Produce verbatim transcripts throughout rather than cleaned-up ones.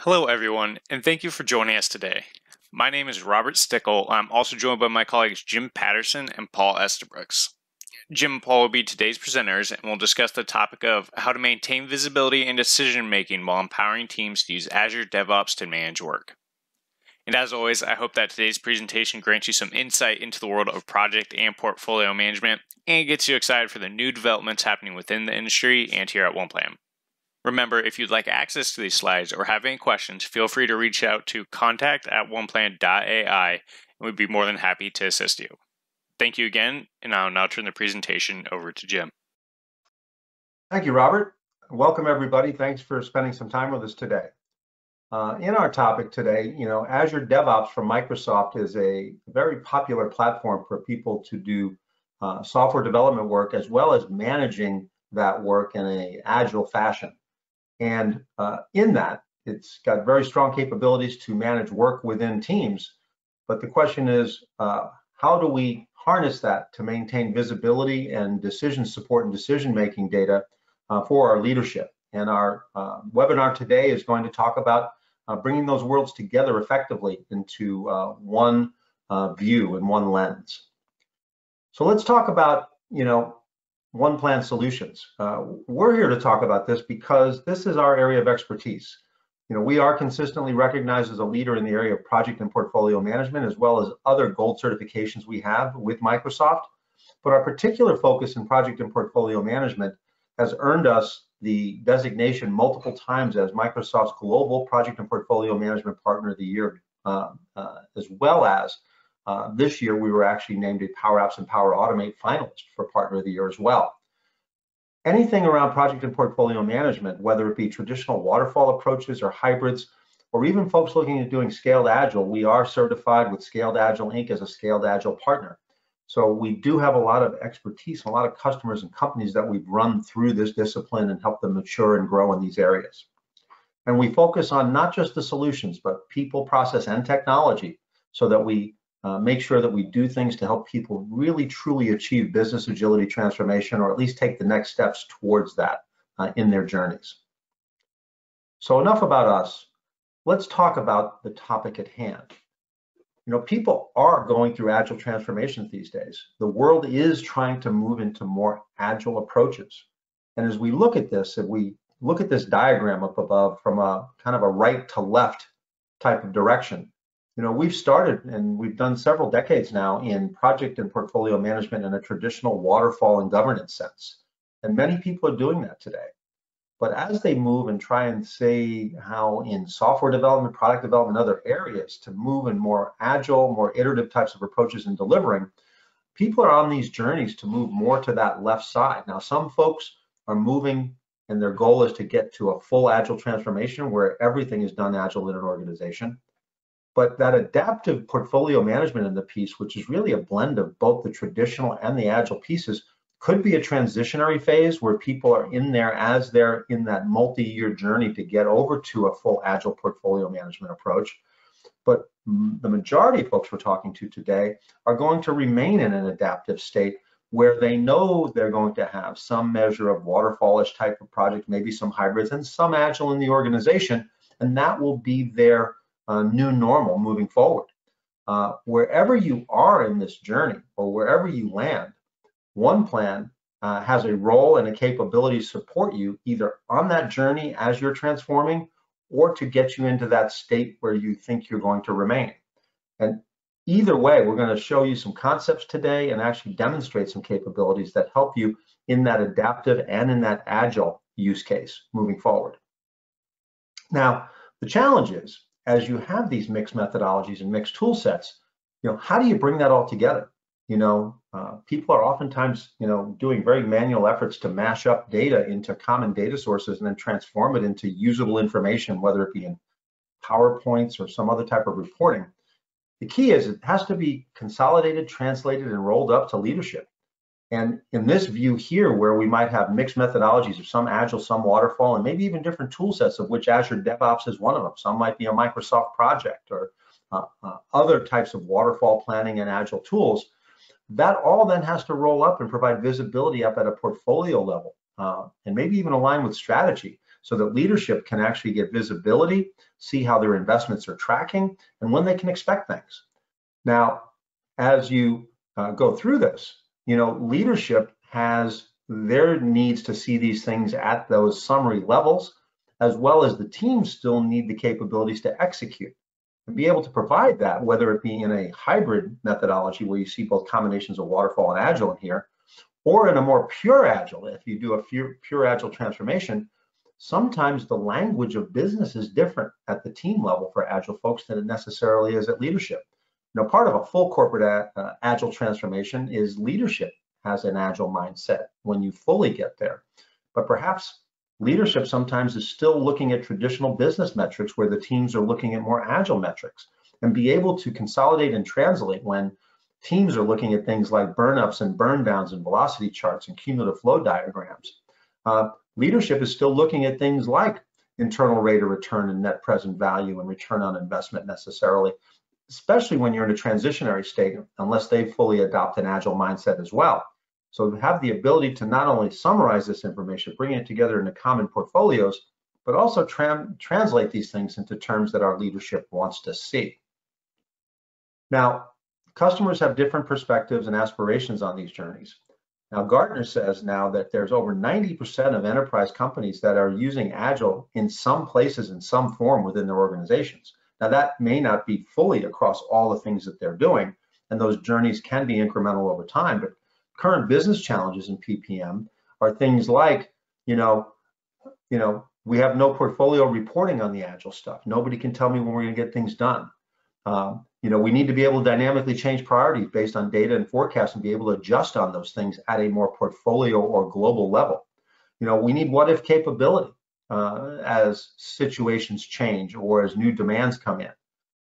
Hello everyone, and thank you for joining us today. My name is Robert Stickle. I'm also joined by my colleagues Jim Patterson and Paul Estabrooks. Jim and Paul will be today's presenters, and we'll discuss the topic of how to maintain visibility and decision-making while empowering teams to use Azure DevOps to manage work. And as always, I hope that today's presentation grants you some insight into the world of project and portfolio management, and gets you excited for the new developments happening within the industry and here at OnePlan. Remember, if you'd like access to these slides or have any questions, feel free to reach out to contact at oneplan dot A I, and we'd be more than happy to assist you. Thank you again, and I'll now turn the presentation over to Jim. Thank you, Robert. Welcome, everybody. Thanks for spending some time with us today. Uh, in our topic today, you know, Azure DevOps from Microsoft is a very popular platform for people to do uh, software development work as well as managing that work in an agile fashion. And uh, in that, it's got very strong capabilities to manage work within teams. But the question is, uh, how do we harness that to maintain visibility and decision support and decision-making data uh, for our leadership? And our uh, webinar today is going to talk about uh, bringing those worlds together effectively into uh, one uh, view and one lens. So let's talk about, you know, OnePlan solutions. Uh, we're here to talk about this because this is our area of expertise. You know, we are consistently recognized as a leader in the area of project and portfolio management, as well as other gold certifications we have with Microsoft. But our particular focus in project and portfolio management has earned us the designation multiple times as Microsoft's Global Project and Portfolio Management Partner of the Year, uh, uh, as well as Uh, this year, we were actually named a Power Apps and Power Automate finalist for Partner of the Year as well. Anything around project and portfolio management, whether it be traditional waterfall approaches or hybrids, or even folks looking at doing Scaled Agile, we are certified with Scaled Agile Incorporated as a Scaled Agile partner. So we do have a lot of expertise and a lot of customers and companies that we've run through this discipline and helped them mature and grow in these areas. And we focus on not just the solutions, but people, process, and technology, so that we Uh, make sure that we do things to help people really truly achieve business agility transformation, or at least take the next steps towards that uh, in their journeys. So enough about us. Let's talk about the topic at hand. You know, people are going through agile transformations these days. The world is trying to move into more agile approaches. And as we look at this, if we look at this diagram up above from a kind of a right to left type of direction, you know, we've started and we've done several decades now in project and portfolio management in a traditional waterfall and governance sense. And many people are doing that today. But as they move and try and say how in software development, product development, other areas to move in more agile, more iterative types of approaches in delivering, people are on these journeys to move more to that left side. Now, some folks are moving and their goal is to get to a full agile transformation where everything is done agile in an organization. But that adaptive portfolio management in the piece, which is really a blend of both the traditional and the agile pieces, could be a transitionary phase where people are in there as they're in that multi-year journey to get over to a full agile portfolio management approach. But the majority of folks we're talking to today are going to remain in an adaptive state where they know they're going to have some measure of waterfallish type of project, maybe some hybrids and some agile in the organization, and that will be their Uh, new normal moving forward. Uh, wherever you are in this journey or wherever you land, OnePlan uh, has a role and a capability to support you either on that journey as you're transforming or to get you into that state where you think you're going to remain. And either way, we're going to show you some concepts today and actually demonstrate some capabilities that help you in that adaptive and in that agile use case moving forward. Now, the challenge is, as you have these mixed methodologies and mixed tool sets, you know, how do you bring that all together? You know, uh, people are oftentimes, you know, doing very manual efforts to mash up data into common data sources and then transform it into usable information, whether it be in PowerPoints or some other type of reporting. The key is it has to be consolidated, translated, and rolled up to leadership. And in this view here, where we might have mixed methodologies of some agile, some waterfall, and maybe even different tool sets, of which Azure DevOps is one of them. Some might be a Microsoft project or uh, uh, other types of waterfall planning and agile tools. That all then has to roll up and provide visibility up at a portfolio level uh, and maybe even align with strategy so that leadership can actually get visibility, see how their investments are tracking, and when they can expect things. Now, as you uh, go through this, you know, leadership has their needs to see these things at those summary levels, as well as the teams still need the capabilities to execute and be able to provide that, whether it be in a hybrid methodology where you see both combinations of waterfall and agile in here, or in a more pure agile. If you do a pure, pure agile transformation, sometimes the language of business is different at the team level for agile folks than it necessarily is at leadership. Now, part of a full corporate a, uh, agile transformation is leadership has an agile mindset when you fully get there, but perhaps leadership sometimes is still looking at traditional business metrics where the teams are looking at more agile metrics, and be able to consolidate and translate when teams are looking at things like burn-ups and burn-downs and velocity charts and cumulative flow diagrams. Uh, leadership is still looking at things like internal rate of return and net present value and return on investment necessarily, especially when you're in a transitionary state, unless they fully adopt an agile mindset as well. So have the ability to not only summarize this information, bring it together into common portfolios, but also tra translate these things into terms that our leadership wants to see. Now, customers have different perspectives and aspirations on these journeys. Now, Gartner says now that there's over ninety percent of enterprise companies that are using Agile in some places, in some form within their organizations. Now, that may not be fully across all the things that they're doing, and those journeys can be incremental over time, but current business challenges in P P M are things like, you know, you know, we have no portfolio reporting on the Agile stuff. Nobody can tell me when we're going to get things done. Um, you know, we need to be able to dynamically change priorities based on data and forecasts and be able to adjust on those things at a more portfolio or global level. You know, we need what-if capability uh, as situations change or as new demands come in.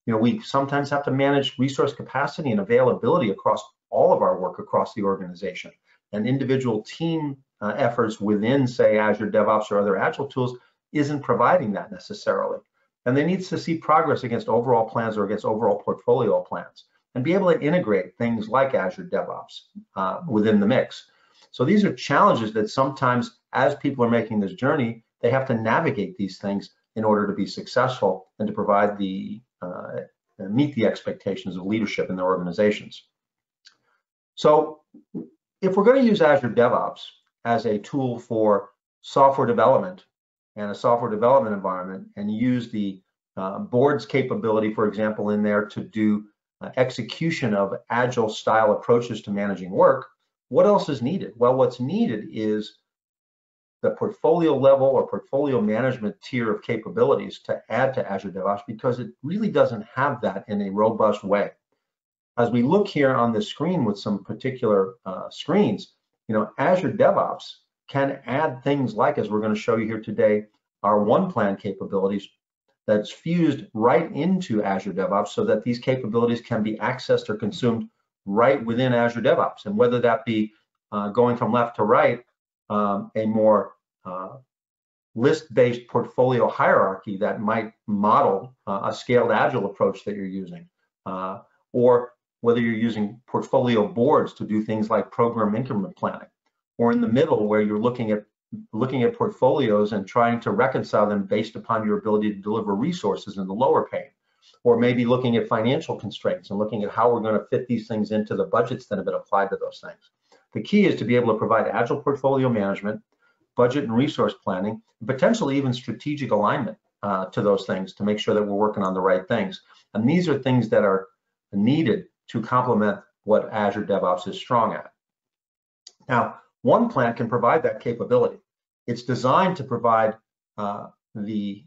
You know, we sometimes have to manage resource capacity and availability across all of our work across the organization, and individual team uh, efforts within, say, Azure DevOps or other Agile tools isn't providing that necessarily. And they need to see progress against overall plans or against overall portfolio plans, and be able to integrate things like Azure DevOps uh, within the mix. So these are challenges that sometimes, as people are making this journey, they have to navigate these things in order to be successful and to provide the, uh, meet the expectations of leadership in their organizations. So if we're going to use Azure DevOps as a tool for software development and a software development environment, and use the uh, board's capability, for example, in there to do uh, execution of agile style approaches to managing work, what else is needed? Well, what's needed is the portfolio level or portfolio management tier of capabilities to add to Azure DevOps, because it really doesn't have that in a robust way. As we look here on this screen with some particular uh, screens, you know, Azure DevOps can add things like, as we're going to show you here today, our OnePlan capabilities that's fused right into Azure DevOps, so that these capabilities can be accessed or consumed right within Azure DevOps. And whether that be uh, going from left to right, um, a more uh, list-based portfolio hierarchy that might model uh, a scaled agile approach that you're using, uh, or whether you're using portfolio boards to do things like program increment planning, or in the middle where you're looking at looking at portfolios and trying to reconcile them based upon your ability to deliver resources in the lower pane, or maybe looking at financial constraints and looking at how we're going to fit these things into the budgets that have been applied to those things. The key is to be able to provide agile portfolio management, budget and resource planning, and potentially even strategic alignment uh, to those things to make sure that we're working on the right things. And these are things that are needed to complement what Azure DevOps is strong at. Now, OnePlan can provide that capability. It's designed to provide uh, the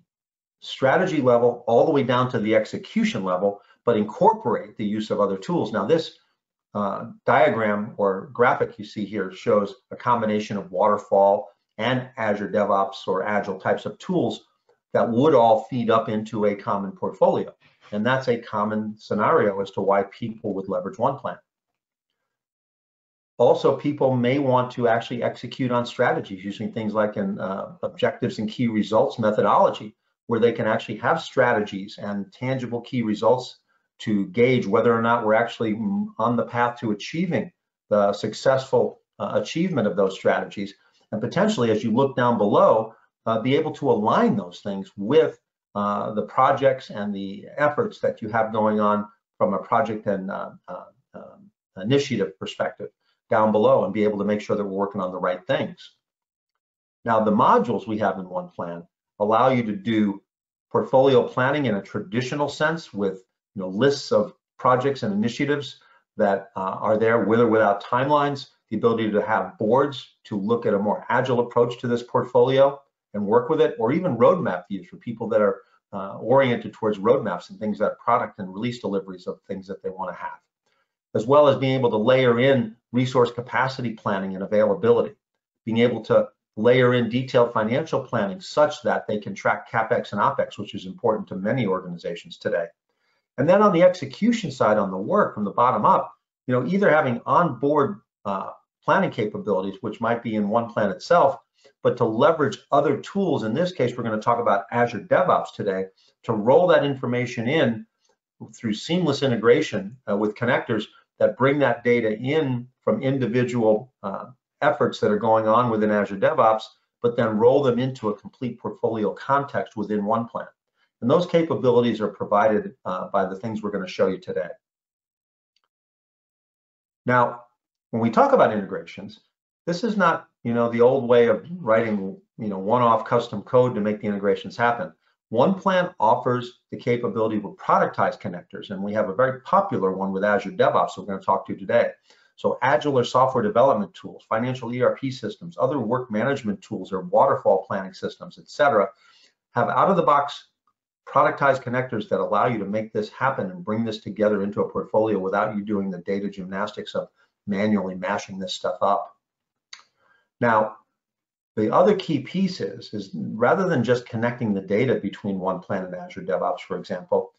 strategy level all the way down to the execution level, but incorporate the use of other tools. Now, this uh, diagram or graphic you see here shows a combination of waterfall and Azure DevOps or Agile types of tools that would all feed up into a common portfolio. And that's a common scenario as to why people would leverage OnePlan. Also, people may want to actually execute on strategies using things like an uh, objectives and key results methodology, where they can actually have strategies and tangible key results to gauge whether or not we're actually on the path to achieving the successful uh, achievement of those strategies. And potentially, as you look down below, uh, be able to align those things with uh, the projects and the efforts that you have going on from a project and uh, uh, um, initiative perspective down below, and be able to make sure that we're working on the right things. Now, the modules we have in OnePlan allow you to do portfolio planning in a traditional sense with you know, lists of projects and initiatives that uh, are there with or without timelines, the ability to have boards to look at a more agile approach to this portfolio and work with it, or even roadmap views for people that are uh, oriented towards roadmaps and things that product and release deliveries of things that they want to have, as well as being able to layer in resource capacity planning and availability, being able to layer in detailed financial planning such that they can track CapEx and OpEx, which is important to many organizations today. And then on the execution side, on the work from the bottom up, you know, either having onboard uh, planning capabilities, which might be in OnePlan itself, but to leverage other tools. In this case, we're going to talk about Azure DevOps today, to roll that information in through seamless integration uh, with connectors that bring that data in from individual uh, efforts that are going on within Azure DevOps, but then roll them into a complete portfolio context within OnePlan. And those capabilities are provided uh, by the things we're going to show you today. Now, when we talk about integrations, this is not, you know, the old way of writing, you know, one-off custom code to make the integrations happen. OnePlan offers the capability with productized connectors, and we have a very popular one with Azure DevOps that we're going to talk to you today. So agile or software development tools, financial E R P systems, other work management tools or waterfall planning systems, et cetera, have out-of-the-box productized connectors that allow you to make this happen and bring this together into a portfolio without you doing the data gymnastics of manually mashing this stuff up. Now, the other key piece is, is rather than just connecting the data between OnePlan and Azure DevOps, for example,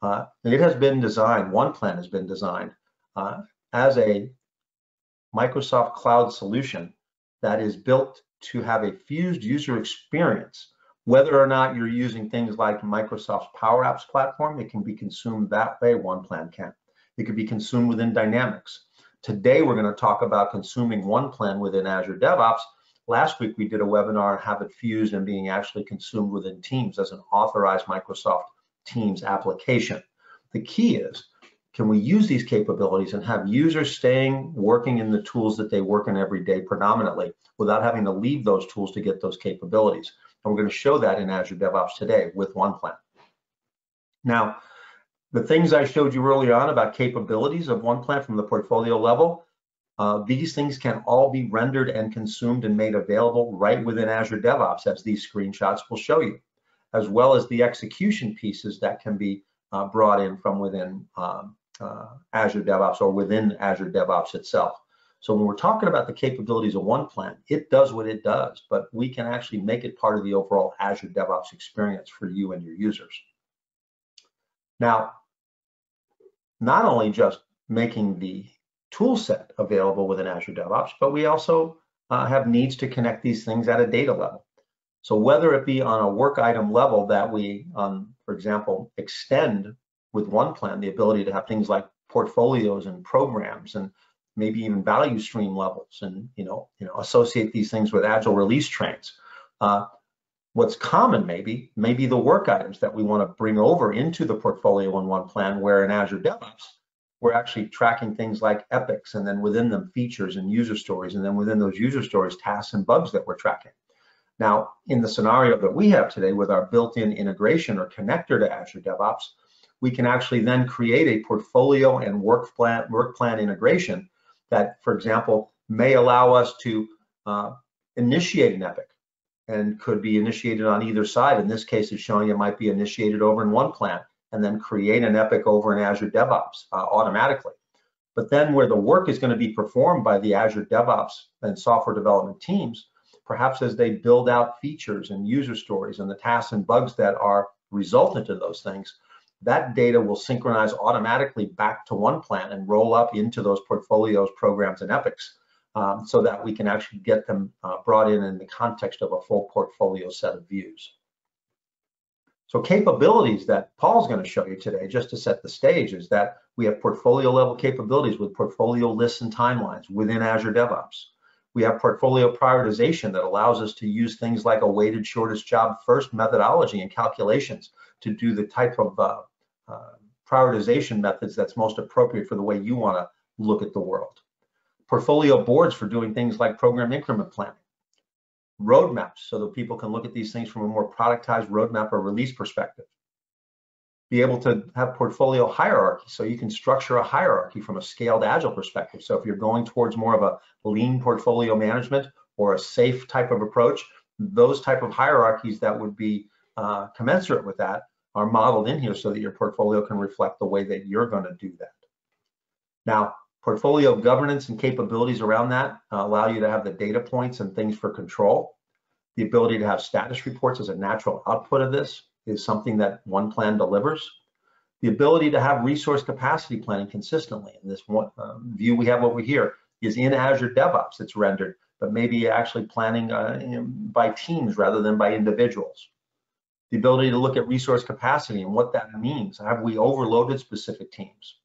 uh, it has been designed, OnePlan has been designed uh, as a Microsoft Cloud solution that is built to have a fused user experience. Whether or not you're using things like Microsoft's Power Apps platform, it can be consumed that way, OnePlan can. It could be consumed within Dynamics. Today, we're going to talk about consuming OnePlan within Azure DevOps. Last week, we did a webinar on how it fused and being actually consumed within Teams as an authorized Microsoft Teams application. The key is, can we use these capabilities and have users staying working in the tools that they work in every day predominantly without having to leave those tools to get those capabilities? And we're going to show that in Azure DevOps today with OnePlan. Now, the things I showed you earlier on about capabilities of OnePlan from the portfolio level, uh, these things can all be rendered and consumed and made available right within Azure DevOps, as these screenshots will show you, as well as the execution pieces that can be uh, brought in from within um, Uh, Azure DevOps or within Azure DevOps itself. So when we're talking about the capabilities of OnePlan, it does what it does, but we can actually make it part of the overall Azure DevOps experience for you and your users. Now, not only just making the tool set available within Azure DevOps, but we also uh, have needs to connect these things at a data level. So whether it be on a work item level that we, um, for example, extend with OnePlan, the ability to have things like portfolios and programs and maybe even value stream levels and, you know, you know, associate these things with agile release trains. Uh, what's common maybe, maybe the work items that we want to bring over into the portfolio in OnePlan, where in Azure DevOps, we're actually tracking things like epics and then within them features and user stories, and then within those user stories, tasks and bugs that we're tracking. Now, in the scenario that we have today with our built-in integration or connector to Azure DevOps, we can actually then create a portfolio and work plan, work plan integration that, for example, may allow us to uh, initiate an epic and could be initiated on either side. In this case, it's showing it might be initiated over in OnePlan and then create an epic over in Azure DevOps uh, automatically. But then where the work is going to be performed by the Azure DevOps and software development teams, perhaps as they build out features and user stories and the tasks and bugs that are resultant in those things, that data will synchronize automatically back to OnePlan and roll up into those portfolios, programs, and epics um, so that we can actually get them uh, brought in in the context of a full portfolio set of views. So capabilities that Paul's going to show you today, just to set the stage, is that we have portfolio level capabilities with portfolio lists and timelines within Azure DevOps. We have portfolio prioritization that allows us to use things like a weighted shortest job first methodology and calculations to do the type of uh, uh, prioritization methods that's most appropriate for the way you want to look at the world. Portfolio boards for doing things like program increment planning. Roadmaps so that people can look at these things from a more productized roadmap or release perspective. Be able to have portfolio hierarchy so you can structure a hierarchy from a scaled agile perspective. So if you're going towards more of a lean portfolio management or a safe type of approach, those type of hierarchies that would be uh, commensurate with that are modeled in here so that your portfolio can reflect the way that you're going to do that. Now, portfolio governance and capabilities around that uh, allow you to have the data points and things for control. The ability to have status reports as a natural output of this is something that OnePlan delivers. The ability to have resource capacity planning consistently. And this one, um, view we have over here is in Azure DevOps, it's rendered, but maybe actually planning uh, in, by teams rather than by individuals. The ability to look at resource capacity and what that means. Have we overloaded specific teams?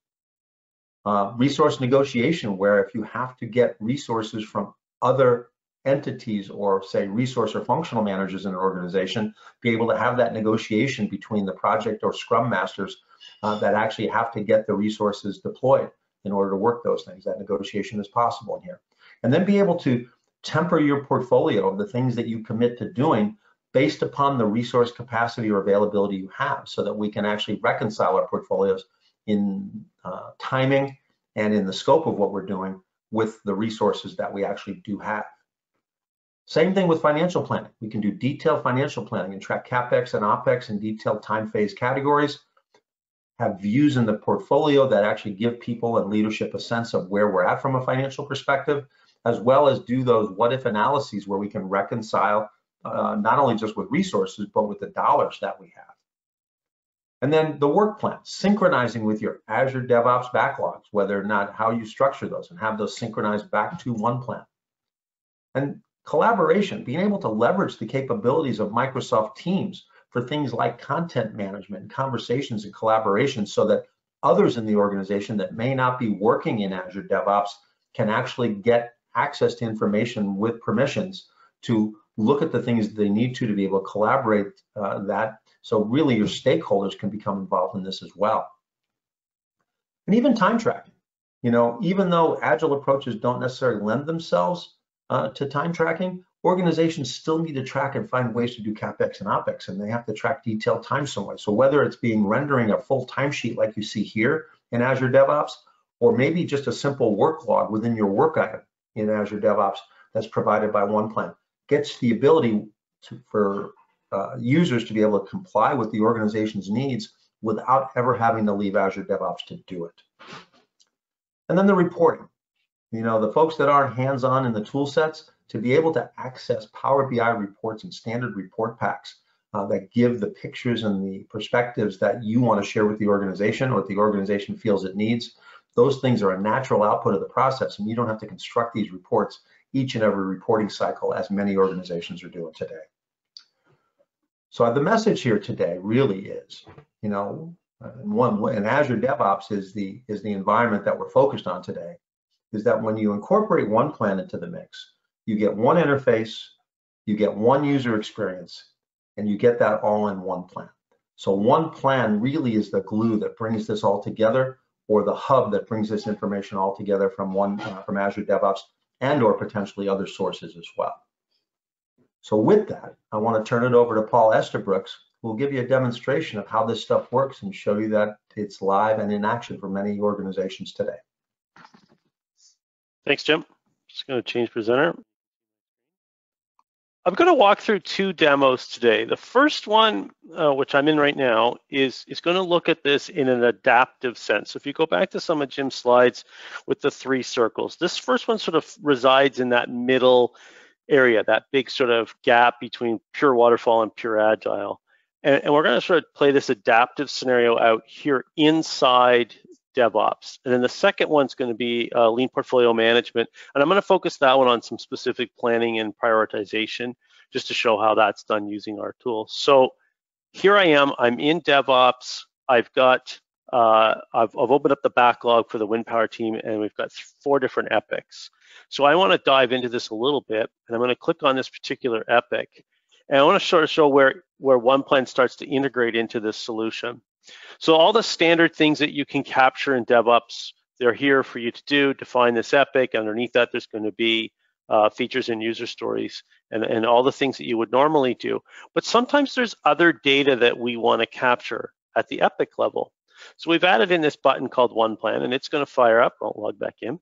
Uh, resource negotiation, where if you have to get resources from other entities or say resource or functional managers in an organization, be able to have that negotiation between the project or scrum masters uh, that actually have to get the resources deployed in order to work those things. That negotiation is possible in here. And then be able to temper your portfolio of the things that you commit to doing based upon the resource capacity or availability you have, so that we can actually reconcile our portfolios in uh, timing and in the scope of what we're doing with the resources that we actually do have. Same thing with financial planning. We can do detailed financial planning and track CapEx and OpEx in detailed time phase categories, have views in the portfolio that actually give people and leadership a sense of where we're at from a financial perspective, as well as do those what if analyses where we can reconcile uh, not only just with resources, but with the dollars that we have. And then the work plan, synchronizing with your Azure DevOps backlogs, whether or not how you structure those and have those synchronized back to OnePlan. And collaboration, being able to leverage the capabilities of Microsoft Teams for things like content management, and conversations and collaboration, so that others in the organization that may not be working in Azure DevOps can actually get access to information with permissions to look at the things that they need to to be able to collaborate uh, that. So really your stakeholders can become involved in this as well. And even time tracking, you know, even though agile approaches don't necessarily lend themselves uh, to time tracking, organizations still need to track and find ways to do CapEx and OpEx, and they have to track detailed time somewhere. So whether it's being rendering a full timesheet like you see here in Azure DevOps, or maybe just a simple work log within your work item in Azure DevOps that's provided by OnePlan, gets the ability to, for Uh, users to be able to comply with the organization's needs without ever having to leave Azure DevOps to do it. And then the reporting. You know, the folks that aren't hands-on in the tool sets, to be able to access Power B I reports and standard report packs uh, that give the pictures and the perspectives that you want to share with the organization or that the organization feels it needs. Those things are a natural output of the process, and you don't have to construct these reports each and every reporting cycle as many organizations are doing today. So the message here today really is, you know, one, and Azure DevOps is the, is the environment that we're focused on today, is that when you incorporate OnePlan into the mix, you get one interface, you get one user experience, and you get that all in OnePlan. So OnePlan really is the glue that brings this all together, or the hub that brings this information all together from, one, uh, from Azure DevOps and or potentially other sources as well. So with that, I want to turn it over to Paul Estabrooks, who will give you a demonstration of how this stuff works and show you that it's live and in action for many organizations today. Thanks, Jim. Just going to change presenter. I'm going to walk through two demos today. The first one, uh, which I'm in right now, is, is going to look at this in an adaptive sense. So if you go back to some of Jim's slides with the three circles, this first one sort of resides in that middle area, that big sort of gap between pure waterfall and pure agile. And, and we're going to sort of play this adaptive scenario out here inside DevOps. And then the second one's going to be uh, lean portfolio management. And I'm going to focus that one on some specific planning and prioritization, just to show how that's done using our tool. So here I am, I'm in DevOps. I've got Uh, I've, I've opened up the backlog for the Wind Power team, and we've got four different epics. So I want to dive into this a little bit, and I'm going to click on this particular epic, and I want to sort of show where where OnePlan starts to integrate into this solution. So all the standard things that you can capture in DevOps, they're here for you to do. Define this epic. Underneath that, there's going to be uh, features and user stories, and and all the things that you would normally do. But sometimes there's other data that we want to capture at the epic level. So we've added in this button called OnePlan, and it's going to fire up. I'll log back in.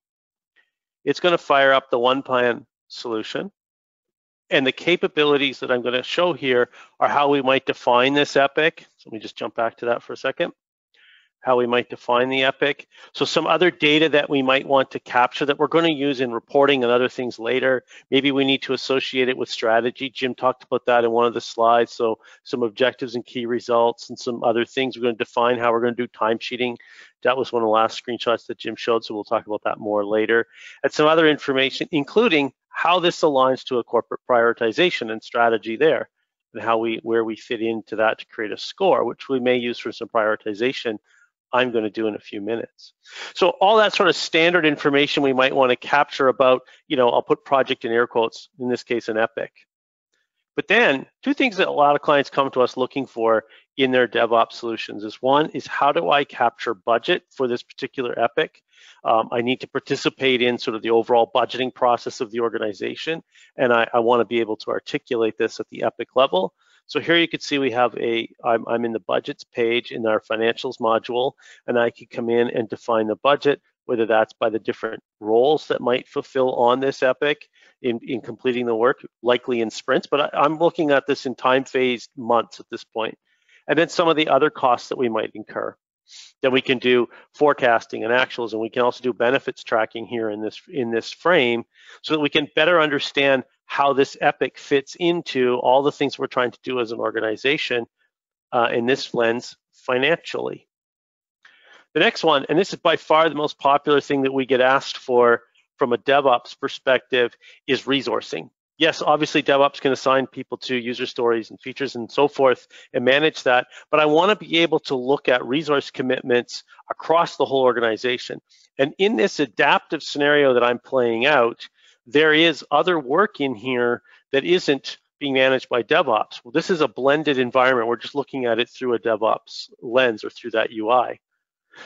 It's going to fire up the OnePlan solution. And the capabilities that I'm going to show here are how we might define this epic. So let me just jump back to that for a second. How we might define the epic. So some other data that we might want to capture that we're going to use in reporting and other things later. Maybe we need to associate it with strategy. Jim talked about that in one of the slides. So some objectives and key results and some other things. We're going to define how we're going to do timesheeting. That was one of the last screenshots that Jim showed, so we'll talk about that more later. And some other information, including how this aligns to a corporate prioritization and strategy there, and how we where we fit into that to create a score, which we may use for some prioritization I'm going to do in a few minutes. So all that sort of standard information we might want to capture about, you know, I'll put project in air quotes, in this case, an epic. But then two things that a lot of clients come to us looking for in their DevOps solutions is, one is, how do I capture budget for this particular epic? Um, I need to participate in sort of the overall budgeting process of the organization, and I, I want to be able to articulate this at the epic level. So here you can see we have a, I'm, I'm in the budgets page in our financials module, and I can come in and define the budget, whether that's by the different roles that might fulfill on this epic in, in completing the work, likely in sprints, but I, I'm looking at this in time phased months at this point. And then some of the other costs that we might incur. Then we can do forecasting and actuals, and we can also do benefits tracking here in this, in this frame, so that we can better understand how this epic fits into all the things we're trying to do as an organization uh, in this lens financially. The next one, and this is by far the most popular thing that we get asked for from a DevOps perspective, is resourcing. Yes, obviously DevOps can assign people to user stories and features and so forth and manage that, but I want to be able to look at resource commitments across the whole organization. And in this adaptive scenario that I'm playing out, there is other work in here that isn't being managed by DevOps. Well, this is a blended environment. We're just looking at it through a DevOps lens or through that U I.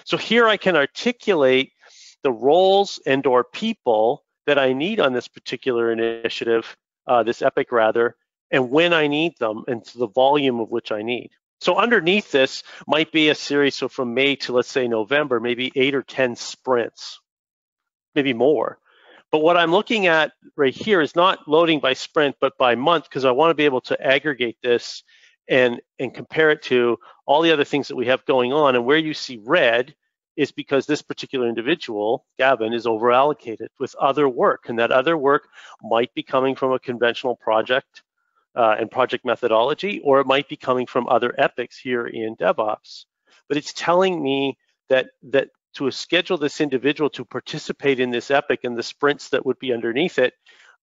So here I can articulate the roles and or people that I need on this particular initiative, uh, this epic rather, and when I need them and to the volume of which I need. So underneath this might be a series, so from May to let's say November, maybe eight or ten sprints, maybe more. But what I'm looking at right here is not loading by sprint, but by month, because I want to be able to aggregate this and, and compare it to all the other things that we have going on. And where you see red is because this particular individual, Gavin, is over allocated with other work. And that other work might be coming from a conventional project uh, and project methodology, or it might be coming from other epics here in DevOps. But it's telling me that that to schedule this individual to participate in this epic and the sprints that would be underneath it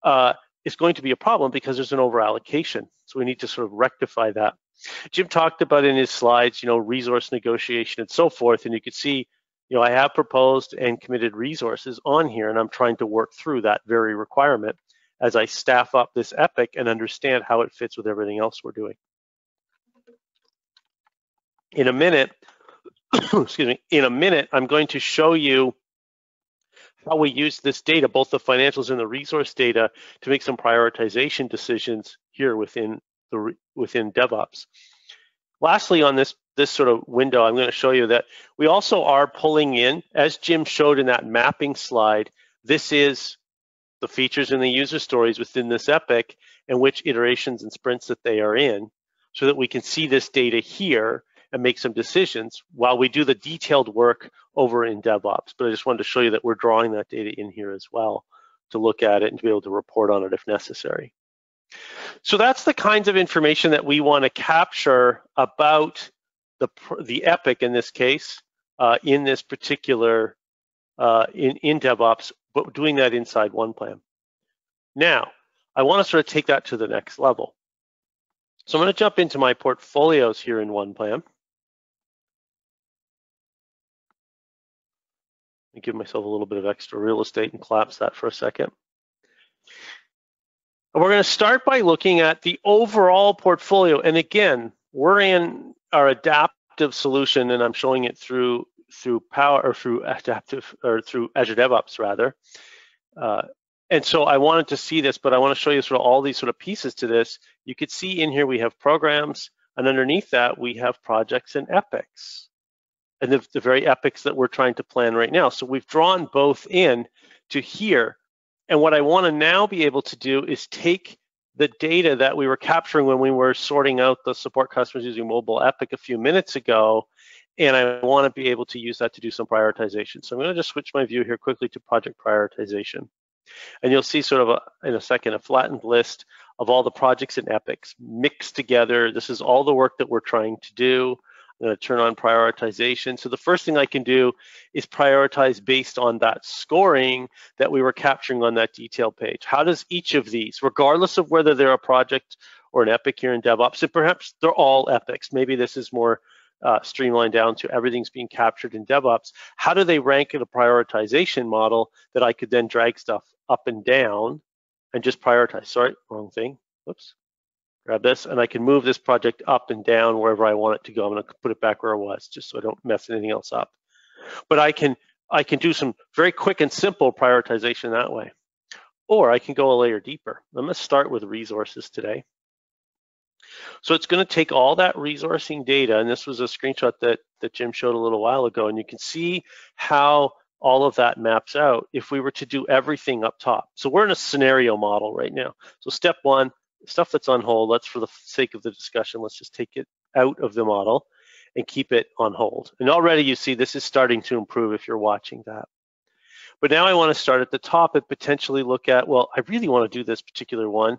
uh, is going to be a problem because there's an overallocation. So we need to sort of rectify that. Jim talked about in his slides, you know, resource negotiation and so forth. And you could see, you know, I have proposed and committed resources on here, and I'm trying to work through that very requirement as I staff up this epic and understand how it fits with everything else we're doing. In a minute, excuse me, in a minute, I'm going to show you how we use this data, both the financials and the resource data, to make some prioritization decisions here within the within DevOps. Lastly, on this, this sort of window, I'm going to show you that we also are pulling in, as Jim showed in that mapping slide, this is the features and the user stories within this epic and which iterations and sprints that they are in, so that we can see this data here and make some decisions while we do the detailed work over in DevOps. But I just wanted to show you that we're drawing that data in here as well to look at it and to be able to report on it if necessary. So that's the kinds of information that we want to capture about the, the epic in this case, uh, in this particular, uh, in, in DevOps, but doing that inside OnePlan. Now, I want to sort of take that to the next level. So I'm going to jump into my portfolios here in OnePlan. me give myself a little bit of extra real estate and collapse that for a second. And we're going to start by looking at the overall portfolio. And again, we're in our adaptive solution, and I'm showing it through through Power or through adaptive or through Azure DevOps rather. Uh, and so I wanted to see this, but I want to show you sort of all these sort of pieces to this. You could see in here we have programs, and underneath that we have projects and epics, and the, the very epics that we're trying to plan right now. So we've drawn both in to here. And what I want to now be able to do is take the data that we were capturing when we were sorting out the support customers using mobile epic a few minutes ago, and I want to be able to use that to do some prioritization. So I'm going to just switch my view here quickly to project prioritization. And you'll see sort of a, in a second, a flattened list of all the projects and epics mixed together. This is all the work that we're trying to do. I'm going to turn on prioritization. So the first thing I can do is prioritize based on that scoring that we were capturing on that detail page. How does each of these, regardless of whether they're a project or an epic here in DevOps, and perhaps they're all epics, maybe this is more uh, streamlined down to everything's being captured in DevOps, how do they rank in a prioritization model that I could then drag stuff up and down and just prioritize? Sorry, wrong thing, whoops. Grab this, and I can move this project up and down wherever I want it to go. I'm going to put it back where it was just so I don't mess anything else up. But I can I can do some very quick and simple prioritization that way. Or I can go a layer deeper. I'm going to start with resources today. So it's going to take all that resourcing data, and this was a screenshot that, that Jim showed a little while ago, and you can see how all of that maps out if we were to do everything up top. So we're in a scenario model right now. So step one, stuff that's on hold, let's, for the sake of the discussion, let's just take it out of the model and keep it on hold. And already you see this is starting to improve if you're watching that. But now I want to start at the top and potentially look at, well, I really want to do this particular one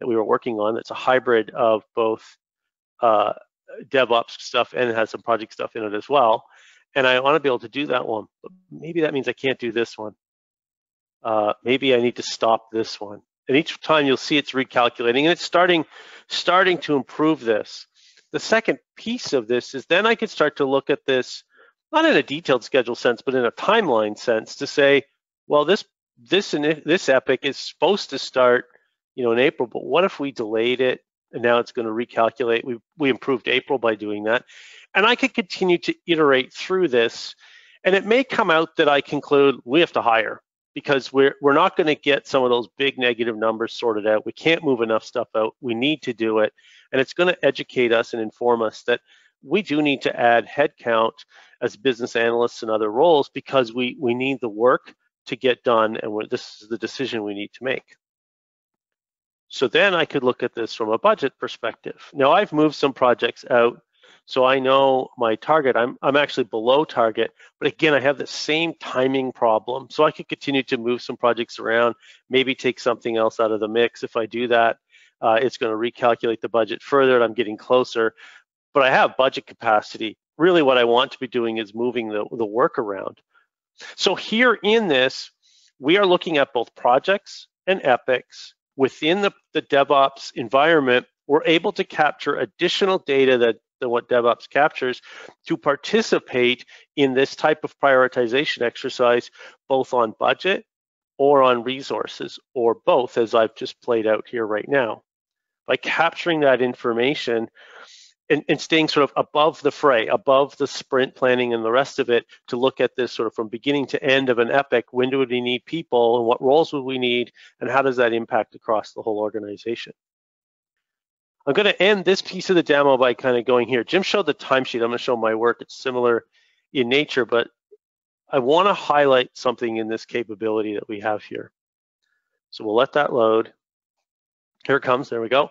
that we were working on that's a hybrid of both uh, DevOps stuff and it has some project stuff in it as well. And I want to be able to do that one, but maybe that means I can't do this one. Uh, maybe I need to stop this one. And each time you'll see it's recalculating, and it's starting, starting to improve this. The second piece of this is then I can start to look at this, not in a detailed schedule sense, but in a timeline sense to say, well, this this this epic is supposed to start, you know, in April, but what if we delayed it and now it's going to recalculate? We we improved April by doing that, and I could continue to iterate through this, and it may come out that I conclude we have to hire, because we're, we're not going to get some of those big negative numbers sorted out. We can't move enough stuff out. We need to do it. And it's going to educate us and inform us that we do need to add headcount as business analysts and other roles because we, we need the work to get done, and we're, this is the decision we need to make. So then I could look at this from a budget perspective. Now, I've moved some projects out, so I know my target. I'm, I'm actually below target, but again, I have the same timing problem. So I could continue to move some projects around, maybe take something else out of the mix. If I do that, uh, it's going to recalculate the budget further, and I'm getting closer, but I have budget capacity. Really what I want to be doing is moving the, the work around. So here in this, we are looking at both projects and epics within the, the DevOps environment. We're able to capture additional data that than what DevOps captures to participate in this type of prioritization exercise, both on budget or on resources, or both, as I've just played out here right now. By capturing that information and, and staying sort of above the fray, above the sprint planning and the rest of it, to look at this sort of from beginning to end of an epic, when do we need people and what roles would we need and how does that impact across the whole organization? I'm going to end this piece of the demo by kind of going here. Jim showed the timesheet. I'm going to show my work. It's similar in nature, but I want to highlight something in this capability that we have here. So we'll let that load. Here it comes. There we go.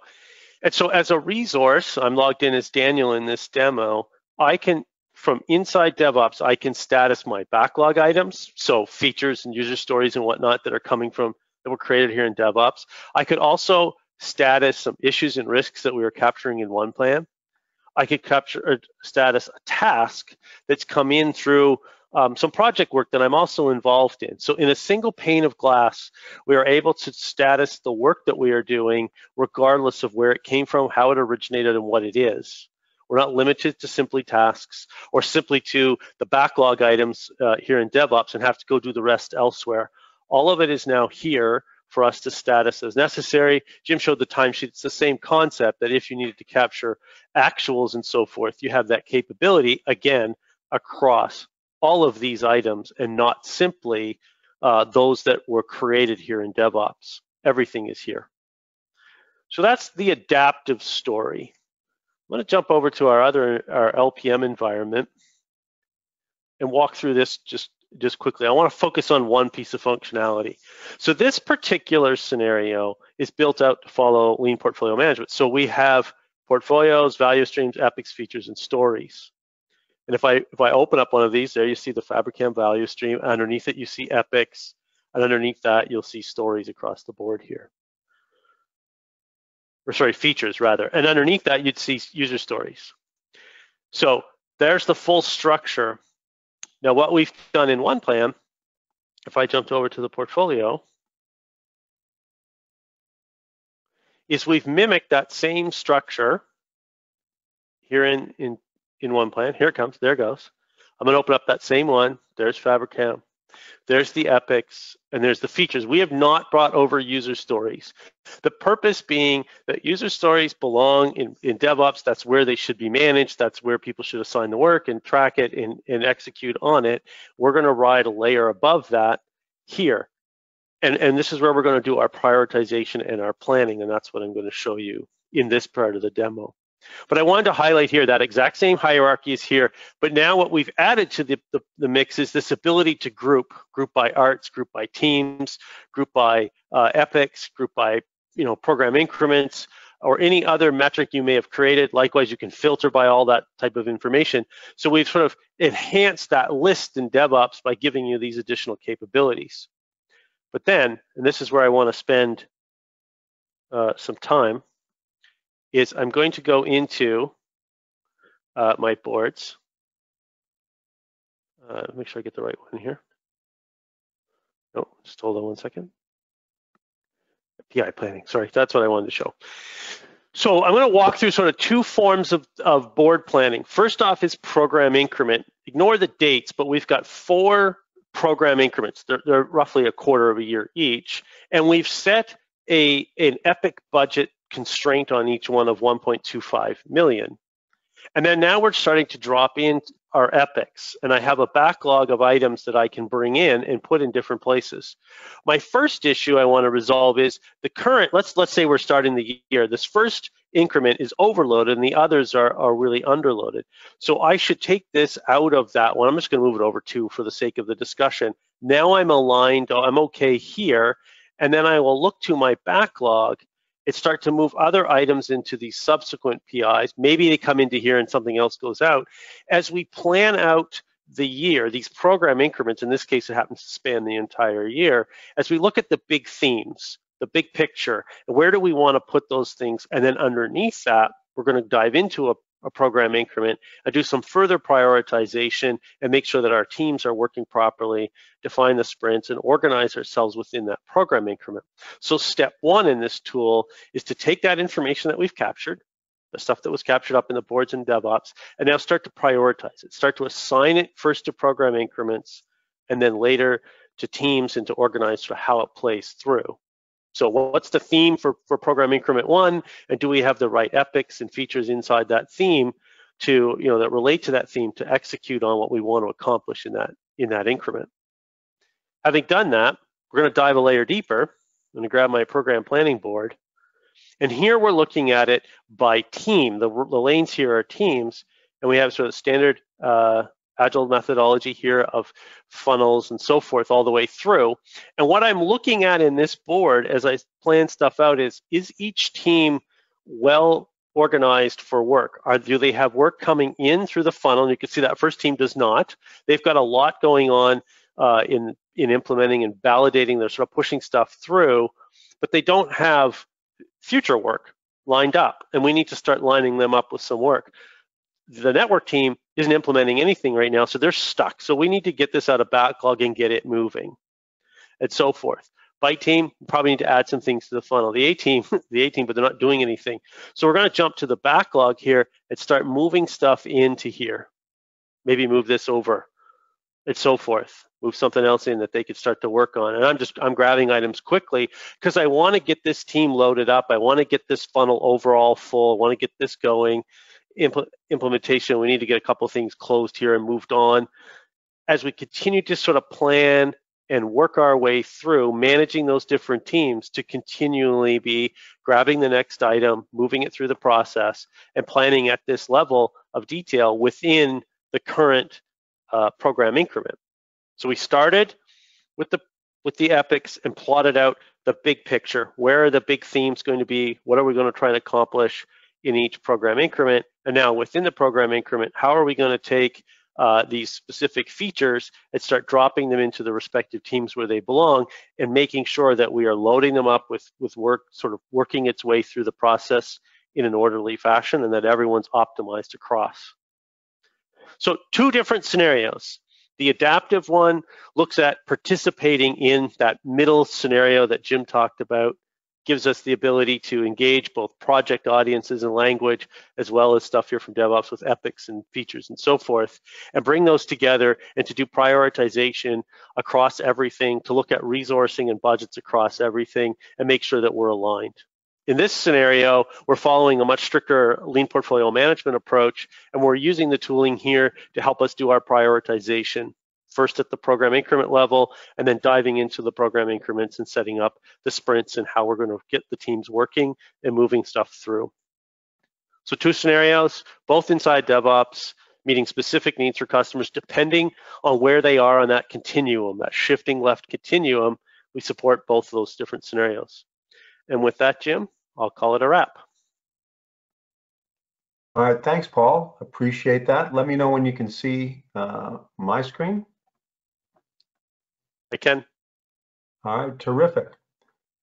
And so as a resource, I'm logged in as Daniel in this demo. I can, from inside DevOps, I can status my backlog items, so features and user stories and whatnot that are coming from, that were created here in DevOps. I could also status some issues and risks that we were capturing in OnePlan. I could capture a status a task that's come in through um, some project work that I'm also involved in. So in a single pane of glass, we are able to status the work that we are doing, regardless of where it came from, how it originated, and what it is. We're not limited to simply tasks or simply to the backlog items uh, here in DevOps and have to go do the rest elsewhere. All of it is now here for us to status as necessary. Jim showed the timesheet. It's the same concept that if you needed to capture actuals and so forth, you have that capability, again, across all of these items and not simply uh, those that were created here in DevOps. Everything is here. So that's the adaptive story. I'm going to jump over to our other, our L P M environment and walk through this just, just quickly. I want to focus on one piece of functionality. So this particular scenario is built out to follow lean portfolio management. So we have portfolios, value streams, epics, features, and stories. And if I, if I open up one of these, there you see the Fabrikam value stream. Underneath it, you see epics. And underneath that, you'll see stories across the board here. Or sorry, features rather. And underneath that, you'd see user stories. So there's the full structure. Now what we've done in OnePlan, if I jumped over to the portfolio, is we've mimicked that same structure here in, in, in OnePlan. Here it comes, there it goes. I'm gonna open up that same one. There's Fabrikam, there's the epics, and there's the features. We have not brought over user stories. The purpose being that user stories belong in, in DevOps. That's where they should be managed. That's where people should assign the work and track it and, and execute on it. We're going to ride a layer above that here. And, and this is where we're going to do our prioritization and our planning, and that's what I'm going to show you in this part of the demo. But I wanted to highlight here that exact same hierarchy is here, but now what we've added to the, the, the mix is this ability to group, group by arts, group by teams, group by uh, epics, group by you know program increments, or any other metric you may have created. Likewise, you can filter by all that type of information. So we've sort of enhanced that list in DevOps by giving you these additional capabilities. But then, and this is where I want to spend uh, some time, is I'm going to go into uh, my boards. Uh, make sure I get the right one here. No, just hold on one second. P I planning, sorry, that's what I wanted to show. So I'm gonna walk through sort of two forms of, of board planning. First off is program increment. Ignore the dates, but we've got four program increments. They're, they're roughly a quarter of a year each. And we've set a, an epic budget constraint on each one of one point two five million. And then now we're starting to drop in our epics, and I have a backlog of items that I can bring in and put in different places. My first issue I want to resolve is the current, let's let's say we're starting the year, this first increment is overloaded and the others are, are really underloaded. So I should take this out of that one. I'm just going to move it over two for the sake of the discussion. Now I'm aligned, I'm okay here, and then I will look to my backlog. It starts to move other items into these subsequent P Is. Maybe they come into here and something else goes out. As we plan out the year, these program increments, in this case, it happens to span the entire year, as we look at the big themes, the big picture, where do we want to put those things? And then underneath that, we're going to dive into a, a program increment and do some further prioritization and make sure that our teams are working properly, define the sprints, and organize ourselves within that program increment. So step one in this tool is to take that information that we've captured, the stuff that was captured up in the boards and DevOps, and now start to prioritize it, start to assign it first to program increments, and then later to teams and to organize for how it plays through. So what's the theme for, for program increment one, and do we have the right epics and features inside that theme to, you know, that relate to that theme to execute on what we want to accomplish in that, in that increment? Having done that, we're going to dive a layer deeper. I'm going to grab my program planning board, and here we're looking at it by team. The, the lanes here are teams, and we have sort of standard uh, Agile methodology here of funnels and so forth all the way through. And what I'm looking at in this board as I plan stuff out is, is each team well organized for work? Are, do they have work coming in through the funnel? And you can see that first team does not. They've got a lot going on uh, in, in implementing and validating. They're sort of pushing stuff through, but they don't have future work lined up. And we need to start lining them up with some work. The network team isn't implementing anything right now, so they're stuck. So we need to get this out of backlog and get it moving and so forth. By team, probably need to add some things to the funnel. The A team, the A team, but they're not doing anything. So we're going to jump to the backlog here and start moving stuff into here. Maybe move this over and so forth. Move something else in that they could start to work on. And I'm just, I'm grabbing items quickly because I want to get this team loaded up. I want to get this funnel overall full. I want to get this going. Impl- implementation, we need to get a couple of things closed here and moved on. As we continue to sort of plan and work our way through managing those different teams to continually be grabbing the next item, moving it through the process, and planning at this level of detail within the current uh, program increment. So we started with the with the epics and plotted out the big picture. Where are the big themes going to be? What are we going to try and accomplish in each program increment? And now within the program increment, how are we going to take Uh, these specific features and start dropping them into the respective teams where they belong and making sure that we are loading them up with, with work sort of working its way through the process in an orderly fashion and that everyone's optimized across. So two different scenarios. The adaptive one looks at participating in that middle scenario that Jim talked about, gives us the ability to engage both project audiences and language, as well as stuff here from DevOps with epics and features and so forth, and bring those together and to do prioritization across everything, to look at resourcing and budgets across everything and make sure that we're aligned. In this scenario, we're following a much stricter lean portfolio management approach, and we're using the tooling here to help us do our prioritization. First at the program increment level, and then diving into the program increments and setting up the sprints and how we're going to get the teams working and moving stuff through. So two scenarios, both inside DevOps, meeting specific needs for customers depending on where they are on that continuum, that shifting left continuum. We support both of those different scenarios. And with that, Jim, I'll call it a wrap. All right, thanks, Paul. Appreciate that. Let me know when you can see uh, my screen. I can. All right, terrific.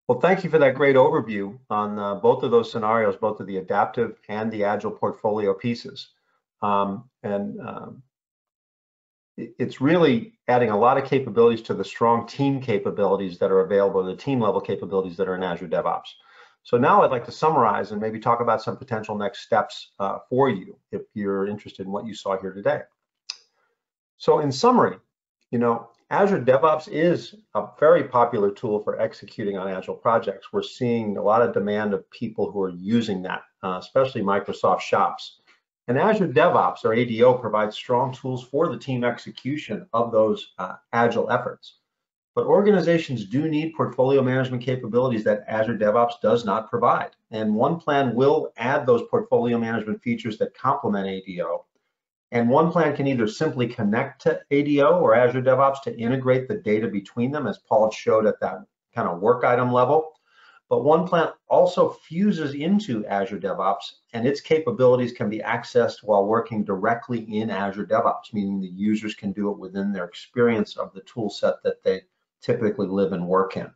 Well, thank you for that great overview on uh, both of those scenarios, both of the adaptive and the agile portfolio pieces. Um, and um, it's really adding a lot of capabilities to the strong team capabilities that are available, the team level capabilities that are in Azure DevOps. So now I'd like to summarize and maybe talk about some potential next steps uh, for you if you're interested in what you saw here today. So in summary, you know, Azure DevOps is a very popular tool for executing on Agile projects. We're seeing a lot of demand of people who are using that, uh, especially Microsoft shops. And Azure DevOps, or A D O, provides strong tools for the team execution of those uh, Agile efforts. But organizations do need portfolio management capabilities that Azure DevOps does not provide. And OnePlan will add those portfolio management features that complement A D O. And OnePlan can either simply connect to A D O or Azure DevOps to integrate the data between them, as Paul showed at that kind of work item level. But OnePlan also fuses into Azure DevOps, and its capabilities can be accessed while working directly in Azure DevOps, meaning the users can do it within their experience of the tool set that they typically live and work in.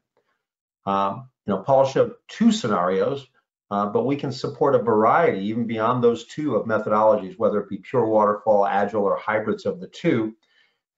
Um, you know, Paul showed two scenarios. Uh, but we can support a variety, even beyond those two, of methodologies, whether it be pure waterfall, agile, or hybrids of the two.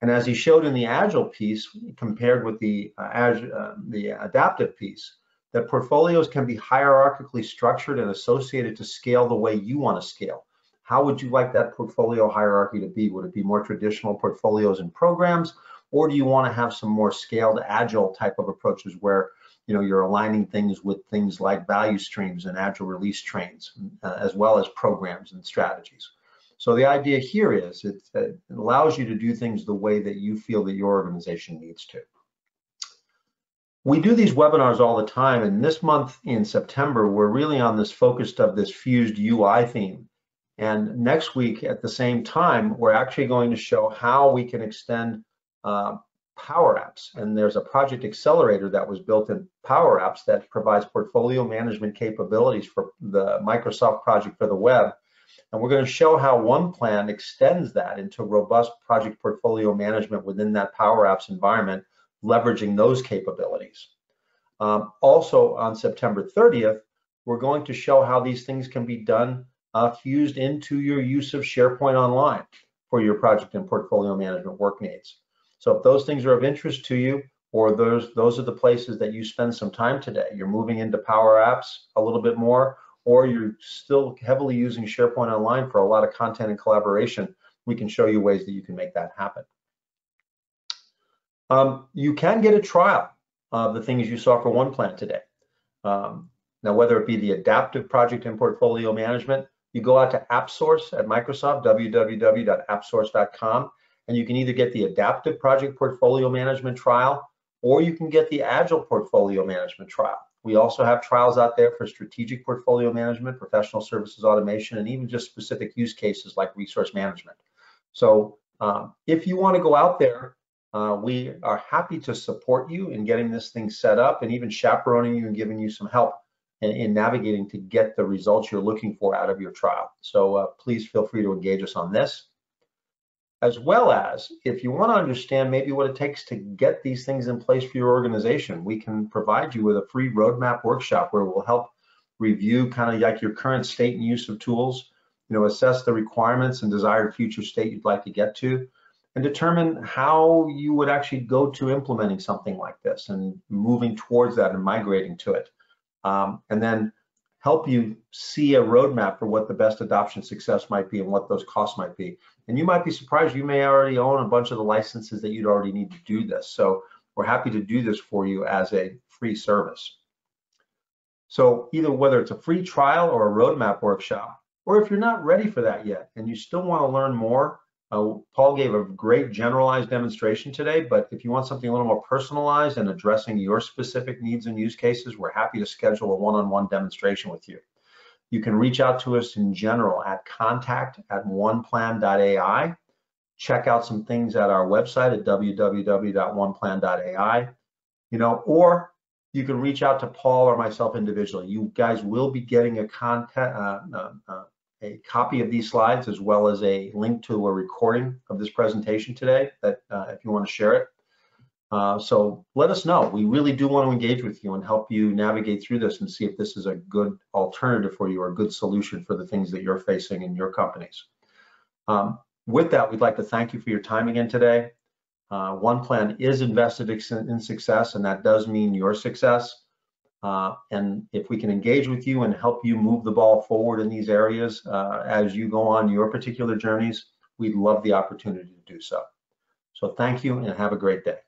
And as he showed in the agile piece, compared with the uh, agile, uh, the adaptive piece, that portfolios can be hierarchically structured and associated to scale the way you want to scale. How would you like that portfolio hierarchy to be? Would it be more traditional portfolios and programs, or do you want to have some more scaled, agile type of approaches where you know, you're aligning things with things like value streams and agile release trains, uh, as well as programs and strategies. So the idea here is it, it allows you to do things the way that you feel that your organization needs to. We do these webinars all the time, and this month in September, we're really on this focused of this fused U I theme. And next week at the same time, we're actually going to show how we can extend uh, Power Apps, and there's a project accelerator that was built in Power Apps that provides portfolio management capabilities for the Microsoft project for the web. And we're going to show how OnePlan extends that into robust project portfolio management within that Power Apps environment, leveraging those capabilities. Um, also on September thirtieth, we're going to show how these things can be done uh, fused into your use of SharePoint Online for your project and portfolio management work needs. So if those things are of interest to you, or those those are the places that you spend some time today. You're moving into Power Apps a little bit more, or you're still heavily using SharePoint Online for a lot of content and collaboration. We can show you ways that you can make that happen. Um, you can get a trial of the things you saw for OnePlan today. Um, now, whether it be the adaptive project and portfolio management, you go out to AppSource at Microsoft, w w w dot app source dot com, and you can either get the adaptive project portfolio management trial, or you can get the agile portfolio management trial. We also have trials out there for strategic portfolio management, professional services automation, and even just specific use cases like resource management. So um, if you want to go out there, uh, we are happy to support you in getting this thing set up and even chaperoning you and giving you some help in, in navigating to get the results you're looking for out of your trial. So uh, please feel free to engage us on this. As well as, if you want to understand maybe what it takes to get these things in place for your organization, we can provide you with a free roadmap workshop where we'll help review kind of like your current state and use of tools, you know, assess the requirements and desired future state you'd like to get to, and determine how you would actually go to implementing something like this and moving towards that and migrating to it. Um, and then help you see a roadmap for what the best adoption success might be and what those costs might be. And you might be surprised, you may already own a bunch of the licenses that you'd already need to do this. So we're happy to do this for you as a free service. So either whether it's a free trial or a roadmap workshop, or if you're not ready for that yet and you still want to learn more, uh, Paul gave a great generalized demonstration today, but if you want something a little more personalized and addressing your specific needs and use cases, we're happy to schedule a one-on-one demonstration with you. You can reach out to us in general at contact at one plan dot a i. Check out some things at our website at w w w dot one plan dot a i, you know, or you can reach out to Paul or myself individually. You guys will be getting a contact, uh, uh, uh, a copy of these slides, as well as a link to a recording of this presentation today that uh, if you want to share it. Uh, so let us know. We really do want to engage with you and help you navigate through this and see if this is a good alternative for you or a good solution for the things that you're facing in your companies. Um, with that, we'd like to thank you for your time again today. Uh, OnePlan is invested in success, and that does mean your success. Uh, and if we can engage with you and help you move the ball forward in these areas uh, as you go on your particular journeys, we'd love the opportunity to do so. So thank you and have a great day.